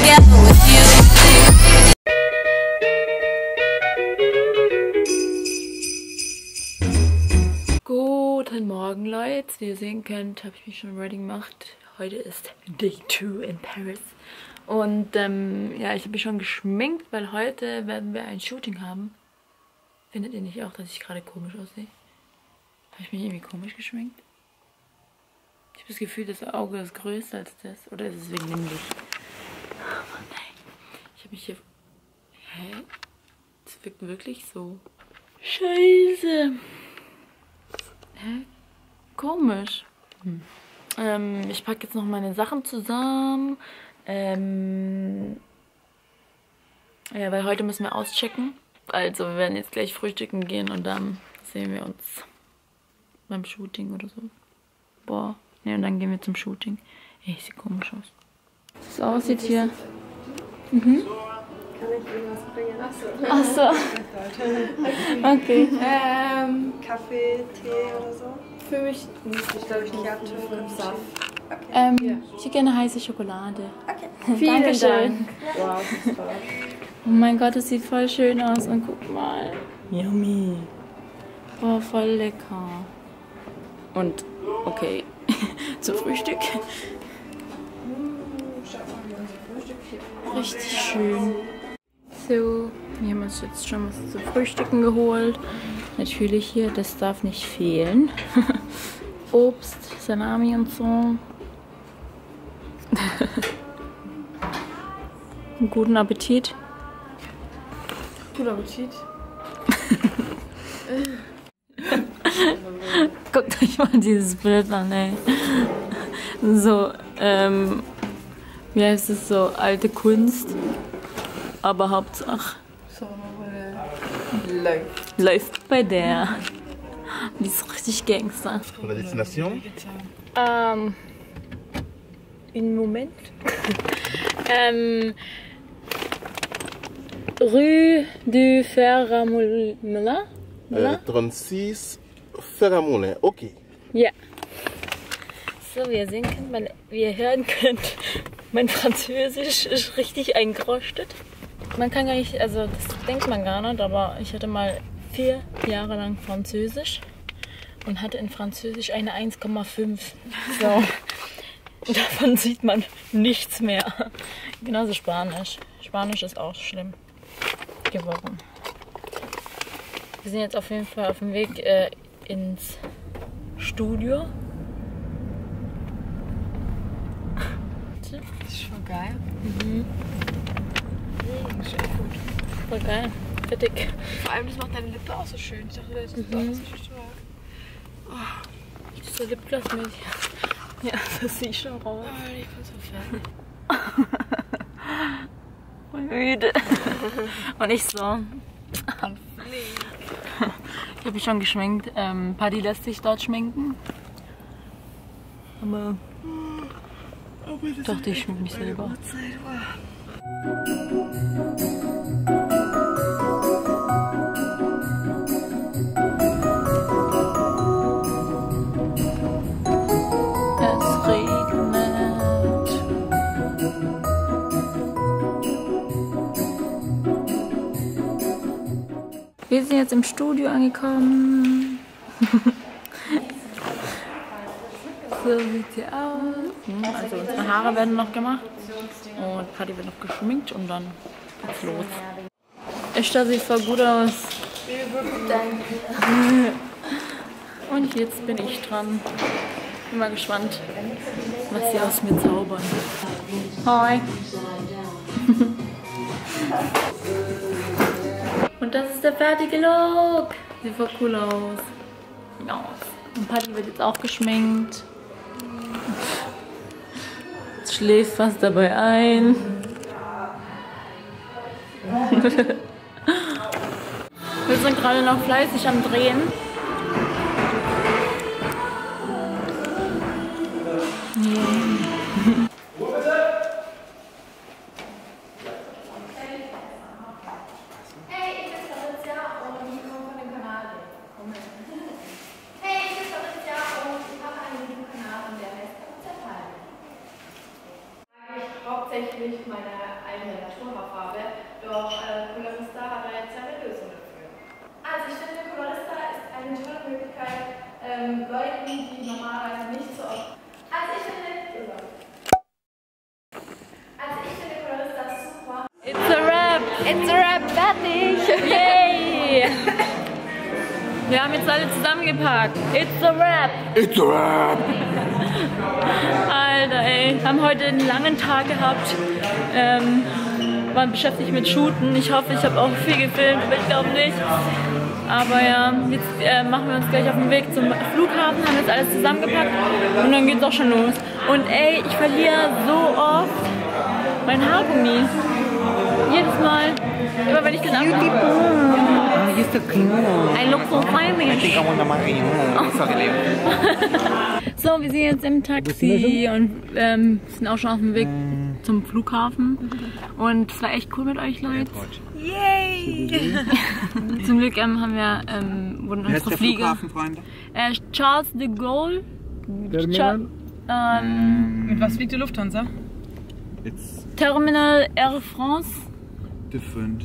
together with you. Guten Morgen, Leute. Wie ihr sehen könnt, habe ich mich schon ready gemacht. Heute ist Day 2 in Paris. Und ja, ich habe mich schon geschminkt, weil heute werden wir ein Shooting haben. Findet ihr nicht auch, dass ich gerade komisch aussehe? Habe ich mich irgendwie komisch geschminkt? Ich habe das Gefühl, das Auge ist größer als das. Oder ist es wegen dem Licht? Oh nein. Ich habe mich hier... Hä? Das wirkt wirklich so... Scheiße. Hä? Komisch. Hm. Ich packe jetzt noch meine Sachen zusammen. Ja, weil heute müssen wir auschecken. Also wir werden jetzt gleich frühstücken gehen und dann sehen wir uns beim Shooting oder so. Boah. Ne, und dann gehen wir zum Shooting. Ey, sieht komisch aus. So aussieht hier. Mhm. Kann ich Ihnen was bringen? Achso. Achso. Okay. Kaffee, Tee oder so? Für mich nicht. Ich glaube, ich nicht ab. Saft. Okay. Ich hätte gerne heiße Schokolade. Okay. Vielen Dank. Wow, super. Oh mein Gott, das sieht voll schön aus. Und guck mal. Yummy. Boah, voll lecker. Und, okay. Zum Frühstück. Richtig schön. So, wir haben uns jetzt schon was zu Frühstücken geholt. Natürlich hier, das darf nicht fehlen. Obst, Salami und so. Guten Appetit. Guten Appetit. Guckt euch mal dieses Bild an, ey. So, wie heißt es so? Alte Kunst, aber Hauptsache. So, läuft bei der. Die ist richtig Gangster. Oder Destination? Einen Moment. Rue du Ferramoulin. 36 Ferramoulin, okay. Ja. So, wie ihr sehen könnt, wie ihr hören könnt, mein Französisch ist richtig eingerostet. Man kann gar nicht, also das denkt man gar nicht, aber ich hatte mal 4 Jahre lang Französisch und hatte in Französisch eine 1,5. So, davon sieht man nichts mehr. Genauso Spanisch. Spanisch ist auch schlimm geworden. Wir sind jetzt auf jeden Fall auf dem Weg ins Studio. Das ist schon geil. Mhm. Das ist echt gut. Voll geil. Fertig. Vor allem, das macht deine Lippe auch so schön. Ich dachte, das ist so. Das ist so Lipgloss-mäßig. Ja, das sieht schon raus. Oh, ich bin so fertig. Müde. Und ich so. Ich habe mich schon geschminkt. Paddy lässt sich dort schminken. Aber... Ich dachte, ich schmink mich selber. Es regnet. Wir sind jetzt im Studio angekommen. So sieht sie aus. Also unsere Haare werden noch gemacht und Paddy wird noch geschminkt und dann geht's los. Ich sah sich voll gut aus. Danke. Und jetzt bin ich dran. Bin mal gespannt, was sie aus mir zaubern. Hi. Und das ist der fertige Look. Sieht voll cool aus. Ja. Und Paddy wird jetzt auch geschminkt. Schläft fast dabei ein. Wir sind gerade noch fleißig am Drehen. hauptsächlich meine eigene Naturhaarfarbe, doch Colorista hat da jetzt eine Lösung dafür. Also ich finde, Colorista ist eine tolle Möglichkeit, Leuten, die normalerweise nicht so oft... Also ich finde Colorista super. It's a wrap, fertig! Yay! Wir haben jetzt alle zusammengepackt. It's a wrap! It's a wrap! Alter ey, haben heute einen langen Tag gehabt, waren beschäftigt mit Shooten. Ich hoffe, ich habe auch viel gefilmt, aber ich glaube nicht. Aber ja, jetzt machen wir uns gleich auf den Weg zum Flughafen, haben jetzt alles zusammengepackt und dann geht's auch schon los. Und ey, ich verliere so oft mein Haargummi. Jedes Mal, immer wenn ich das anmache. Ein Luxus, so, wir sind jetzt im Taxi und sind auch schon auf dem Weg zum Flughafen. Und es war echt cool mit euch, Leute. Yay! Zum Glück wurden unsere Fliege. Charles de Gaulle. Mit was fliegt die Lufthansa? Terminal Air France. Different.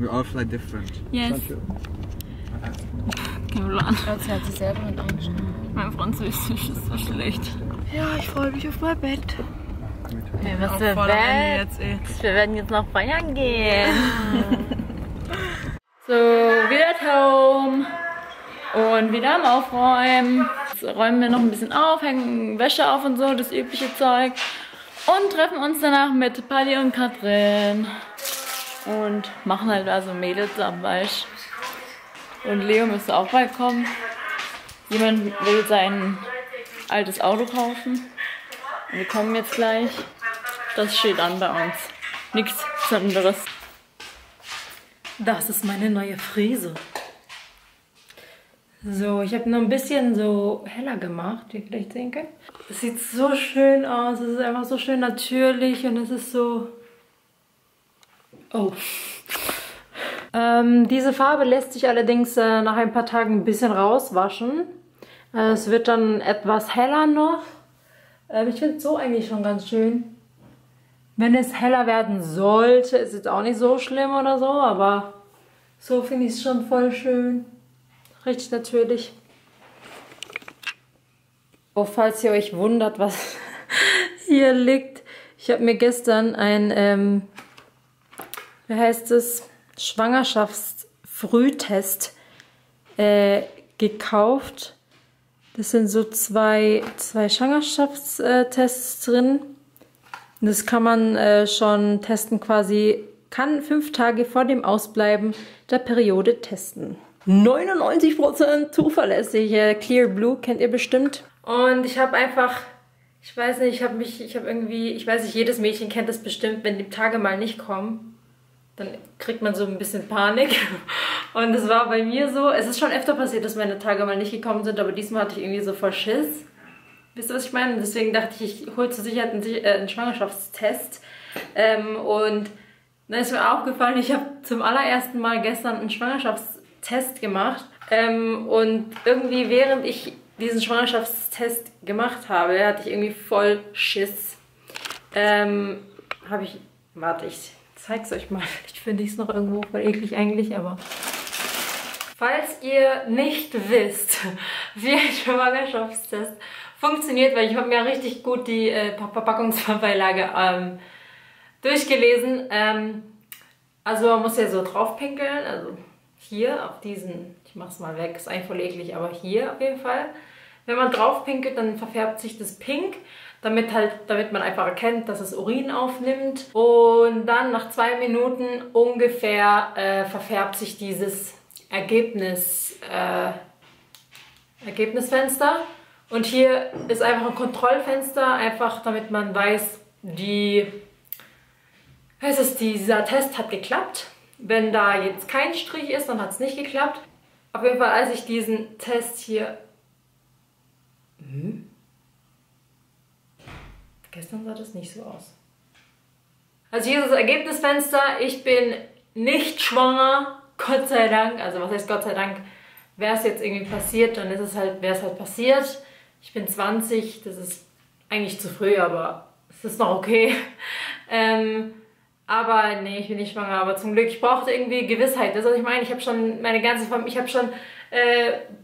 We all fly different. Yes. Franzi hat sich selber mit eingeschrieben. Mein Französisch ist so schlecht. Ja, ich freue mich auf mein Bett. Hey, was für Bett? Jetzt, wir werden jetzt noch feiern gehen. So, wieder home. Und wieder am Aufräumen. Jetzt räumen wir noch ein bisschen auf, hängen Wäsche auf und so, das übliche Zeug. Und treffen uns danach mit Paddy und Katrin. Und machen halt also Mädels am Beispiel. Und Leo müsste auch bald kommen. Jemand will sein altes Auto kaufen. Wir kommen jetzt gleich. Das steht an bei uns. Nichts anderes. Das ist meine neue Frise. So, ich habe noch ein bisschen so heller gemacht, wie ihr vielleicht sehen könnt. Es sieht so schön aus. Es ist einfach so schön natürlich und es ist so... Oh. Diese Farbe lässt sich allerdings nach ein paar Tagen ein bisschen rauswaschen. Es wird dann etwas heller noch. Ich finde es so eigentlich schon ganz schön. Wenn es heller werden sollte, ist es auch nicht so schlimm oder so, aber so finde ich es schon voll schön. Richtig natürlich. Oh, falls ihr euch wundert, was hier liegt. Ich habe mir gestern ein... wie heißt es? Schwangerschaftsfrühtest gekauft. Das sind so zwei Schwangerschaftstests drin. Und das kann man schon testen quasi. Kann 5 Tage vor dem Ausbleiben der Periode testen. 99% zuverlässig. Clear Blue kennt ihr bestimmt. Und ich habe einfach... Ich weiß nicht, ich weiß nicht, jedes Mädchen kennt das bestimmt, wenn die Tage mal nicht kommen. Dann kriegt man so ein bisschen Panik. Und es war bei mir so, es ist schon öfter passiert, dass meine Tage mal nicht gekommen sind, aber diesmal hatte ich irgendwie so voll Schiss. Wisst ihr, was ich meine? Deswegen dachte ich, ich hole zur Sicherheit einen Schwangerschaftstest. Und dann ist mir aufgefallen, ich habe zum allerersten Mal gestern einen Schwangerschaftstest gemacht. Und irgendwie, während ich diesen Schwangerschaftstest gemacht habe, hatte ich irgendwie voll Schiss. Warte, ich zeig's euch mal. Ich finde es noch irgendwo voll eklig eigentlich, aber... Falls ihr nicht wisst, wie ein Schwangerschaftstest funktioniert, weil ich habe mir richtig gut die Verpackungsbeilage durchgelesen. Also man muss ja so drauf pinkeln, also hier auf diesen, ich mach's mal weg, ist eigentlich voll eklig, aber hier auf jeden Fall. Wenn man drauf pinkelt, dann verfärbt sich das pink. Damit man einfach erkennt, dass es Urin aufnimmt. Und dann nach 2 Minuten ungefähr verfärbt sich dieses Ergebnisfenster. Und hier ist einfach ein Kontrollfenster, einfach damit man weiß, dieser Test hat geklappt. Wenn da jetzt kein Strich ist, dann hat es nicht geklappt. Auf jeden Fall, als ich diesen Test hier... Gestern sah das nicht so aus. Also hier ist das Ergebnisfenster. Ich bin nicht schwanger, Gott sei Dank. Also was heißt Gott sei Dank? Wäre es jetzt irgendwie passiert, dann wäre es halt passiert. Ich bin 20, das ist eigentlich zu früh, aber das war okay. Aber nee, ich bin nicht schwanger, aber zum Glück, ich brauchte irgendwie Gewissheit. Das ist, was ich meine. Ich habe schon meine ganze Familie, ich habe schon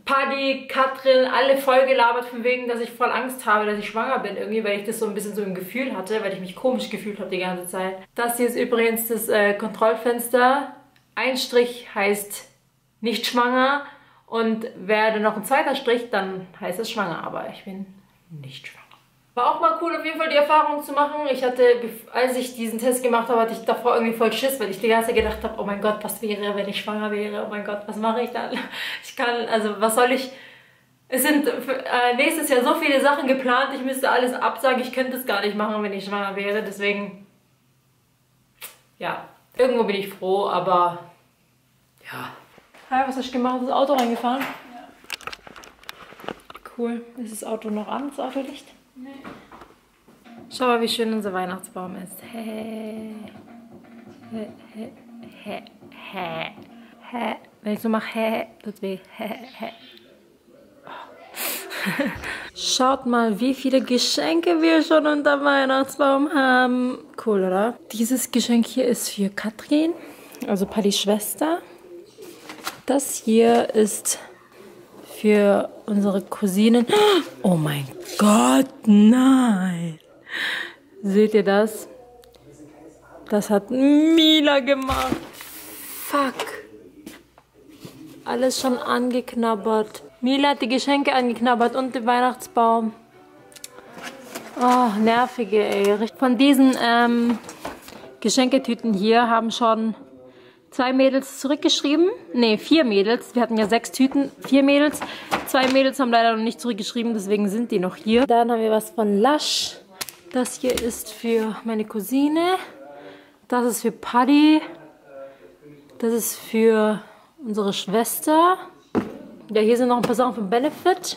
Paddy, Katrin, alle voll gelabert von wegen, dass ich voll Angst habe, dass ich schwanger bin irgendwie, weil ich das so ein bisschen so im Gefühl hatte, weil ich mich komisch gefühlt habe die ganze Zeit. Das hier ist übrigens das Kontrollfenster. Ein Strich heißt nicht schwanger und wäre noch ein zweiter Strich, dann heißt es schwanger, aber ich bin nicht schwanger. War auch mal cool, auf jeden Fall die Erfahrung zu machen. Ich hatte, als ich diesen Test gemacht habe, hatte ich davor irgendwie voll Schiss, weil ich die ganze Zeit gedacht habe, oh mein Gott, was wäre, wenn ich schwanger wäre? Oh mein Gott, was mache ich dann? Ich kann, also was soll ich... Es sind nächstes Jahr so viele Sachen geplant, ich müsste alles absagen. Ich könnte es gar nicht machen, wenn ich schwanger wäre. Deswegen, ja, irgendwo bin ich froh, aber ja. Hi, was hast du gemacht? Das Auto reingefahren? Ja. Cool. Ist das Auto noch an, das Autolicht? Nee. Schau mal, wie schön unser Weihnachtsbaum ist. Hey. Hey, hey, hey, hey, hey. Wenn ich so mache, hey, tut weh. Hey, hey. Oh. Schaut mal, wie viele Geschenke wir schon unter Weihnachtsbaum haben. Cool, oder? Dieses Geschenk hier ist für Katrin, also Paddys Schwester. Das hier ist für unsere Cousinen. Oh mein Gott, nein! Seht ihr das? Das hat Mila gemacht. Fuck. Alles schon angeknabbert. Mila hat die Geschenke angeknabbert und den Weihnachtsbaum. Oh, nervige, ey. Von diesen Geschenketüten hier haben schon 2 Mädels zurückgeschrieben. Ne, 4 Mädels. Wir hatten ja 6 Tüten. 4 Mädels. 2 Mädels haben leider noch nicht zurückgeschrieben, deswegen sind die noch hier. Dann haben wir was von Lush. Das hier ist für meine Cousine. Das ist für Paddy. Das ist für unsere Schwester. Ja, hier sind noch ein paar Sachen von Benefit.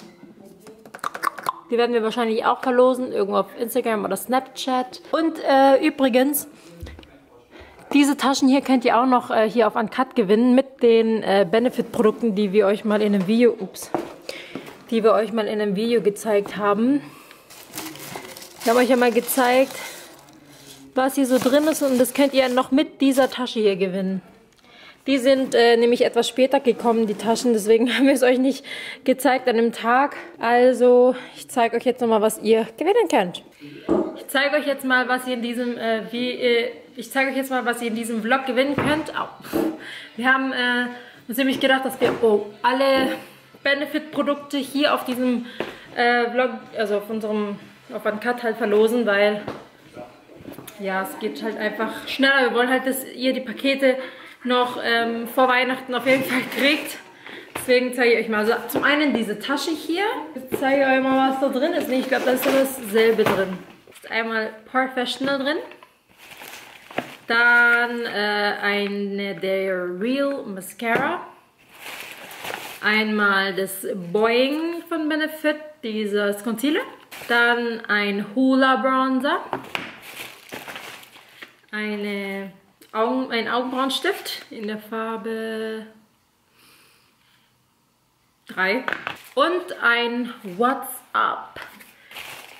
Die werden wir wahrscheinlich auch verlosen. Irgendwo auf Instagram oder Snapchat. Und übrigens... Diese Taschen hier könnt ihr auch noch hier auf Uncut gewinnen mit den Benefit-Produkten, die wir euch mal in einem Video, ups, die wir euch mal in einem Video gezeigt haben. Ich habe euch ja mal gezeigt, was hier so drin ist und das könnt ihr noch mit dieser Tasche hier gewinnen. Die sind nämlich etwas später gekommen, die Taschen, deswegen haben wir es euch nicht gezeigt an dem Tag. Also ich zeige euch jetzt nochmal, was ihr gewinnen könnt. Ich zeige euch jetzt mal, was ihr in diesem Vlog gewinnen könnt. Oh. Wir haben uns nämlich gedacht, dass wir alle Benefit-Produkte hier auf diesem Vlog, also auf Uncut halt verlosen, weil ja, es geht halt einfach schneller. Wir wollen halt, dass ihr die Pakete noch vor Weihnachten auf jeden Fall kriegt. Deswegen zeige ich euch mal. Also zum einen diese Tasche hier. Jetzt zeige ich euch mal, was da drin ist. Ich glaube, da ist dasselbe drin. Ist einmal Porefessional drin. Dann eine der Real Mascara. Einmal das Boing von Benefit, dieses Concealer. Dann ein Hula Bronzer. Ein Augenbrauenstift in der Farbe 3. Und ein What's Up.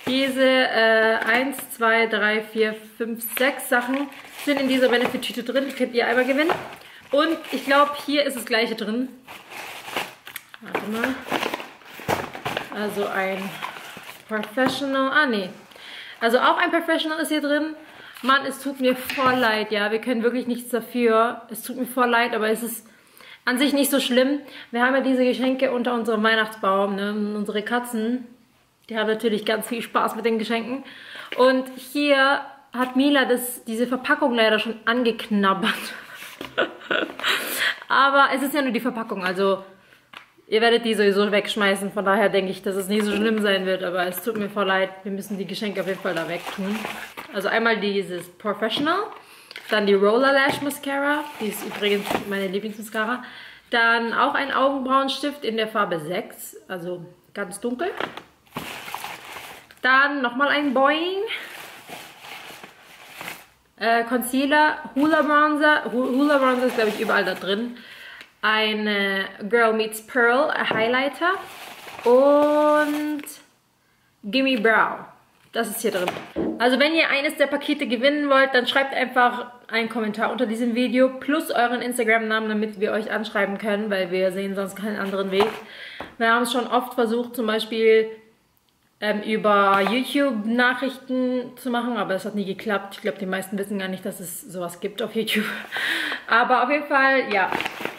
Diese 1, 2, 3, 4, 5, 6 Sachen sind in dieser Benefit-Tüte drin. Die könnt ihr einmal gewinnen. Und ich glaube, hier ist das gleiche drin. Warte mal. Also ein Porefessional. Ah, nee. Also auch ein Porefessional ist hier drin. Mann, es tut mir voll leid, ja. Wir können wirklich nichts dafür. Es tut mir voll leid, aber es ist an sich nicht so schlimm. Wir haben ja diese Geschenke unter unserem Weihnachtsbaum, ne? Unsere Katzen. Die haben natürlich ganz viel Spaß mit den Geschenken. Und hier hat Mila diese Verpackung leider schon angeknabbert. Aber es ist ja nur die Verpackung, also ihr werdet die sowieso wegschmeißen. Von daher denke ich, dass es nicht so schlimm sein wird. Aber es tut mir voll leid, wir müssen die Geschenke auf jeden Fall da weg tun. Also einmal dieses Porefessional, dann die Roller Lash Mascara, die ist übrigens meine Lieblingsmascara. Dann auch ein Augenbrauenstift in der Farbe 6, also ganz dunkel. Dann nochmal ein Boing. Concealer, Hula Bronzer. Hula Bronzer ist, glaube ich, überall da drin. Eine Girl Meets Pearl, ein Highlighter. Und Gimme Brow. Das ist hier drin. Also wenn ihr eines der Pakete gewinnen wollt, dann schreibt einfach einen Kommentar unter diesem Video plus euren Instagram-Namen, damit wir euch anschreiben können, weil wir sehen sonst keinen anderen Weg. Wir haben es schon oft versucht, zum Beispiel über YouTube Nachrichten zu machen, aber es hat nie geklappt. Ich glaube, die meisten wissen gar nicht, dass es sowas gibt auf YouTube. Aber auf jeden Fall, ja.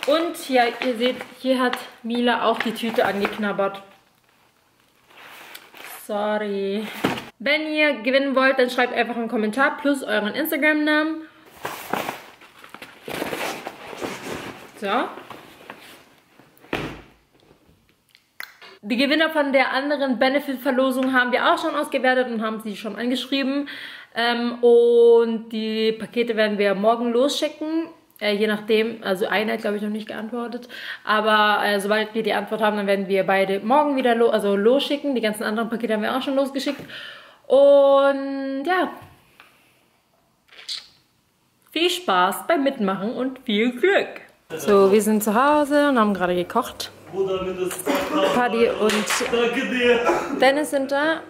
Und hier, ihr seht, hier hat Mila auch die Tüte angeknabbert. Sorry. Wenn ihr gewinnen wollt, dann schreibt einfach einen Kommentar plus euren Instagram-Namen. So. Die Gewinner von der anderen Benefit-Verlosung haben wir auch schon ausgewertet und haben sie schon angeschrieben. Und die Pakete werden wir morgen losschicken. Je nachdem, also einer hat, glaube ich, noch nicht geantwortet. Aber sobald wir die Antwort haben, dann werden wir beide morgen wieder losschicken. Die ganzen anderen Pakete haben wir auch schon losgeschickt. Und ja, viel Spaß beim Mitmachen und viel Glück. So, wir sind zu Hause und haben gerade gekocht. Paddy und Dennis sind da.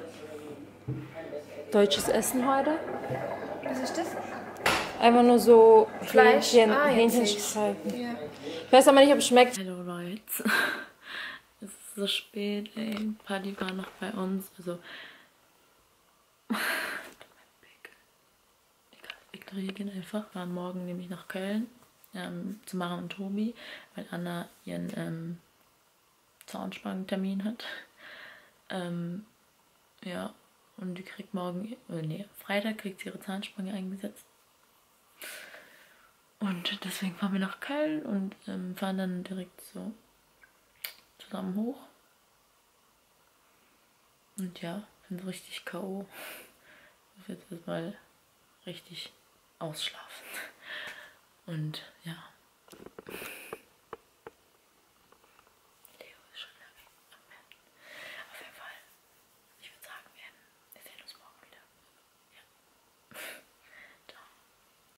Deutsches Essen heute. Was ist das? Einfach nur so Fleisch, Hähnchenstreifen. Ja. Ich weiß aber nicht, ob es schmeckt. Hallo Leute. Es ist so spät, ey. Paddy war noch bei uns. Also. Wir gehen einfach. Wir fahren morgen nämlich nach Köln. Zu Mara und Tobi, weil Anna ihren Zahnspangentermin hat. Ja, und die kriegt morgen, Freitag kriegt sie ihre Zahnspange eingesetzt. Und deswegen fahren wir nach Köln und fahren dann direkt so zusammen hoch. Und ja, bin so richtig K.O. Ich muss jetzt erstmal richtig ausschlafen. Und ja,